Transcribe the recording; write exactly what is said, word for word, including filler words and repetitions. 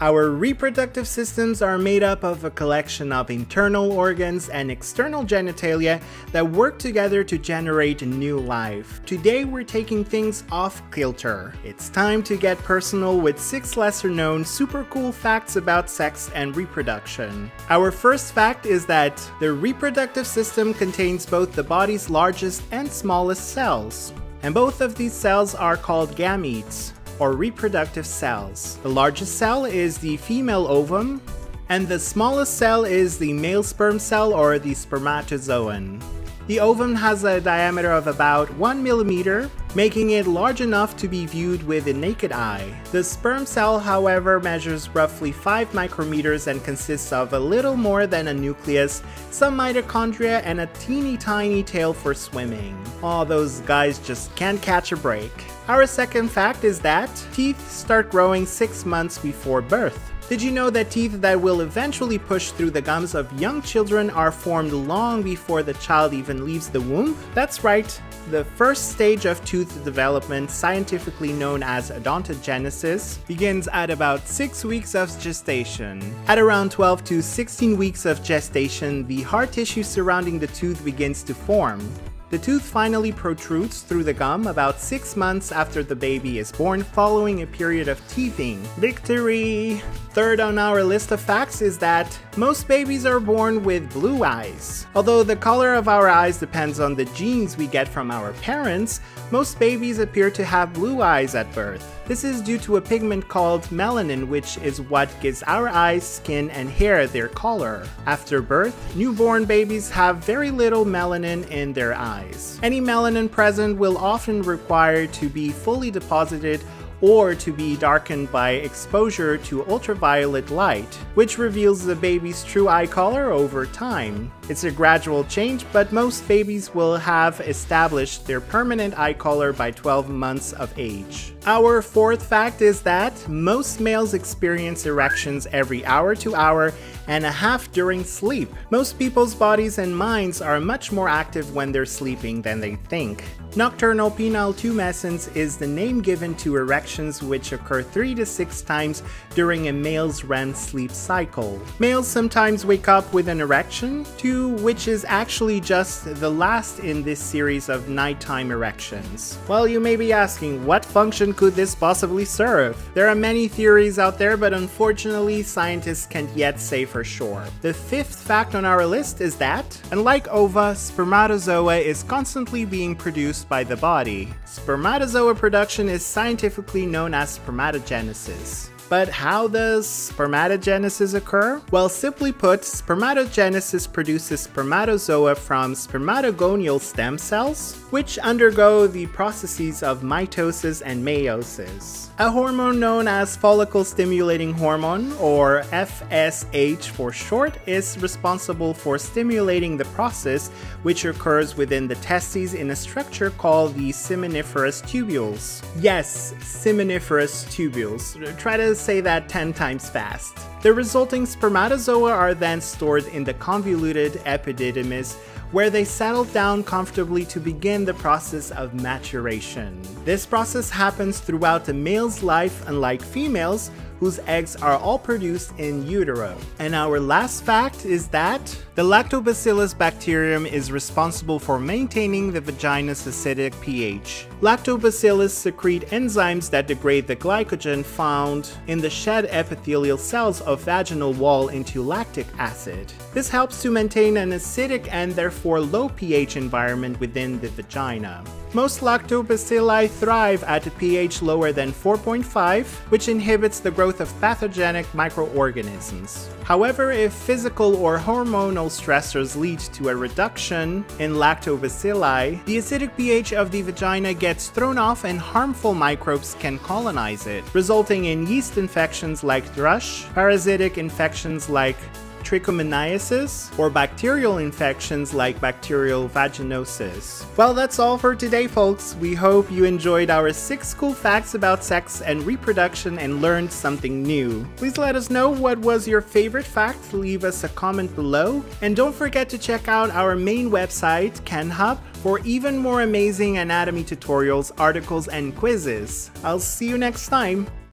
Our reproductive systems are made up of a collection of internal organs and external genitalia that work together to generate new life. Today we're taking things off kilter. It's time to get personal with six lesser-known super cool facts about sex and reproduction. Our first fact is that the reproductive system contains both the body's largest and smallest cells, and both of these cells are called gametes, or reproductive cells. The largest cell is the female ovum, and the smallest cell is the male sperm cell or the spermatozoan. The ovum has a diameter of about one millimeter, making it large enough to be viewed with the naked eye. The sperm cell, however, measures roughly five micrometers and consists of a little more than a nucleus, some mitochondria, and a teeny tiny tail for swimming. Oh, those guys just can't catch a break. Our second fact is that teeth start growing six months before birth. Did you know that teeth that will eventually push through the gums of young children are formed long before the child even leaves the womb? That's right, the first stage of tooth development, scientifically known as odontogenesis, begins at about six weeks of gestation. At around twelve to sixteen weeks of gestation, the hard tissue surrounding the tooth begins to form. The tooth finally protrudes through the gum about six months after the baby is born, following a period of teething. Victory! Third on our list of facts is that most babies are born with blue eyes. Although the color of our eyes depends on the genes we get from our parents, most babies appear to have blue eyes at birth. This is due to a pigment called melanin, which is what gives our eyes, skin, and hair their color. After birth, newborn babies have very little melanin in their eyes. Any melanin present will often require to be fully deposited or to be darkened by exposure to ultraviolet light, which reveals the baby's true eye color over time. It's a gradual change, but most babies will have established their permanent eye color by twelve months of age. Our fourth fact is that most males experience erections every hour to hour and a half during sleep. Most people's bodies and minds are much more active when they're sleeping than they think. Nocturnal penile tumescence is the name given to erections which occur three to six times during a male's R E M sleep cycle. Males sometimes wake up with an erection, two, which is actually just the last in this series of nighttime erections. Well, you may be asking, what function could this possibly serve? There are many theories out there, but unfortunately, scientists can't yet say for sure. The fifth fact on our list is that, unlike ova, spermatozoa is constantly being produced by the body. Spermatozoa production is scientifically known as spermatogenesis. But how does spermatogenesis occur? Well, simply put, spermatogenesis produces spermatozoa from spermatogonial stem cells, which undergo the processes of mitosis and meiosis. A hormone known as follicle-stimulating hormone, or F S H for short, is responsible for stimulating the process, which occurs within the testes in a structure called the seminiferous tubules. Yes, seminiferous tubules. Try to say that ten times fast. The resulting spermatozoa are then stored in the convoluted epididymis, where they settle down comfortably to begin the process of maturation. This process happens throughout the male's life, unlike females, whose eggs are all produced in utero. And our last fact is that the lactobacillus bacterium is responsible for maintaining the vagina's acidic pH. Lactobacillus secrete enzymes that degrade the glycogen found in the shed epithelial cells of vaginal wall into lactic acid. This helps to maintain an acidic and therefore low pH environment within the vagina. Most lactobacilli thrive at a pH lower than four point five, which inhibits the growth of pathogenic microorganisms. However, if physical or hormonal stressors lead to a reduction in lactobacilli, the acidic pH of the vagina gets thrown off and harmful microbes can colonize it, resulting in yeast infections like thrush, parasitic infections like trichomoniasis, or bacterial infections like bacterial vaginosis. Well, that's all for today, folks. We hope you enjoyed our six cool facts about sex and reproduction and learned something new. Please let us know what was your favorite fact. Leave us a comment below. And don't forget to check out our main website, KenHub, for even more amazing anatomy tutorials, articles, and quizzes. I'll see you next time.